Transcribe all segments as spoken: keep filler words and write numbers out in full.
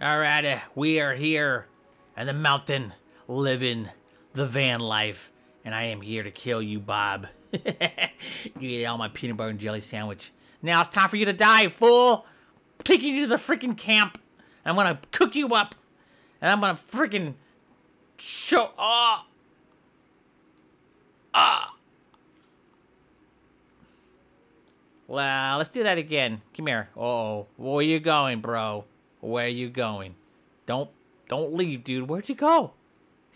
Alrighty, we are here at the mountain living the van life, and I am here to kill you, Bob. You ate all my peanut butter and jelly sandwich. Now it's time for you to die, fool! I'm taking you to the freaking camp. I'm gonna cook you up, and I'm gonna freaking show. Ah! Ah! Well, let's do that again. Come here. Uh-oh. Where are you going, bro? Where are you going? Don't, don't leave, dude. Where'd you go?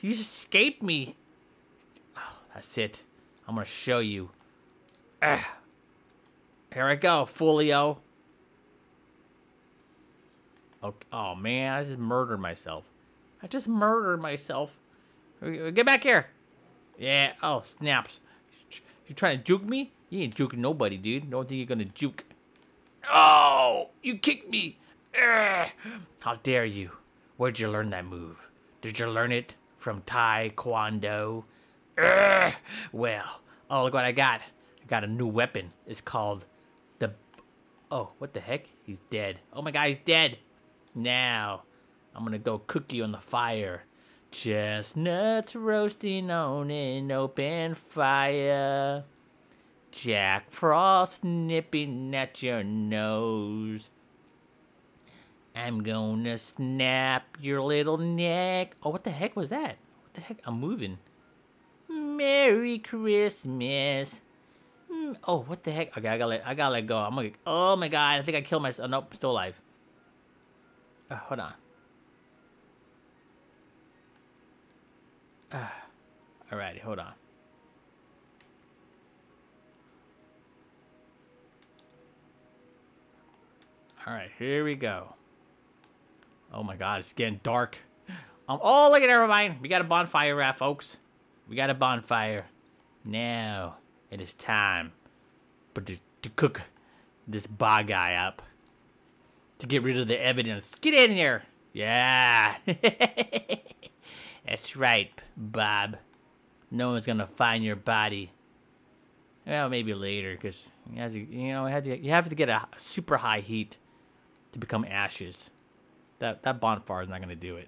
You just escaped me. Oh, that's it. I'm gonna show you. Ugh. Here I go, Fulio. Oh, oh, man. I just murdered myself. I just murdered myself. Get back here. Yeah. Oh, snaps. You trying to juke me? You ain't juking nobody, dude. Don't think you're gonna juke. Oh, you kicked me. Ugh. How dare you? Where'd you learn that move? Did you learn it from Taekwondo? Ugh. Well, oh, look what I got. I got a new weapon. It's called the... Oh, what the heck? He's dead. Oh my God, he's dead. Now, I'm gonna go cook you on the fire. Chestnuts roasting on an open fire. Jack Frost nipping at your nose. I'm gonna snap your little neck. Oh, what the heck was that? What the heck? I'm moving. Merry Christmas. Oh, what the heck? Okay, I gotta let, I gotta let go. I'm gonna. Oh my God, I think I killed myself. Nope, I'm still alive. Uh, hold on. Uh, Alrighty, hold on. All right, here we go. Oh my God, it's getting dark. Um, oh, look at never mind. We got a bonfire, right, folks. We got a bonfire. Now it is time for to, to cook this bog guy up to get rid of the evidence. Get in here. Yeah, that's right, Bob. No one's gonna find your body. Well, maybe later, cause you have to, you know, you have to get a super high heat to become ashes. That that bonfire is not gonna do it.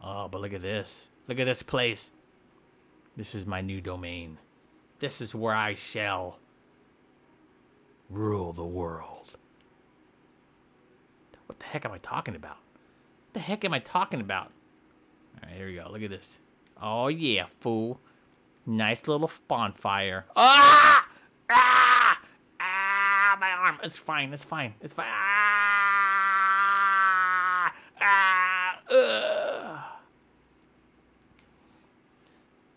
Oh, but look at this! Look at this place. This is my new domain. This is where I shall rule the world. What the heck am I talking about? What the heck am I talking about? All right, here we go. Look at this. Oh yeah, fool! Nice little bonfire. Ah! Ah! Ah! My arm. It's fine. It's fine. It's fine. Ah! Ah! Ugh.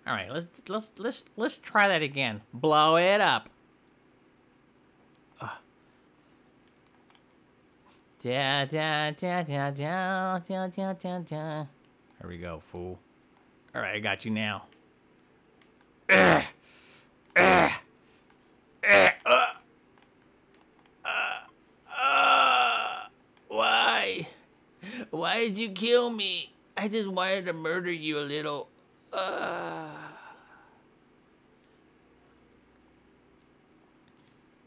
All right, let's let's let's let's try that again. Blow it up. Ugh. Da da da da da da da da da. There we go, fool. All right, I got you now. Uh, uh, uh, uh, uh, uh, why? Why did you kill me? I just wanted to murder you a little. Uh.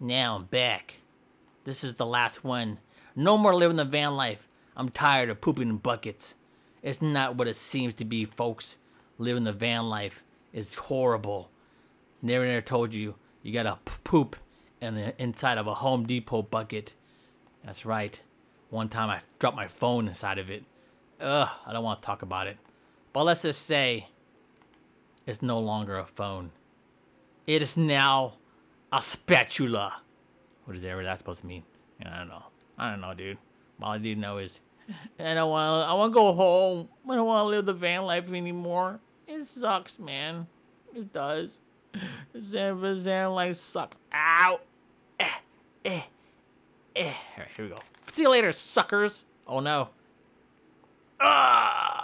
Now I'm back. This is the last one. No more living the van life. I'm tired of pooping in buckets. It's not what it seems to be, folks. Living the van life. It's horrible. Never, never told you you gotta poop in the inside of a Home Depot bucket. That's right. One time I dropped my phone inside of it. Ugh, I don't want to talk about it. But let's just say it's no longer a phone. It is now a spatula. What is that? What that's supposed to mean? I don't know. I don't know, dude. All I do know is I don't want. I want to go home. I don't want to live the van life anymore. It sucks, man. It does. Van life sucks. Ow! Eh, eh, eh. All right, here we go. See you later, suckers. Oh no. Ah!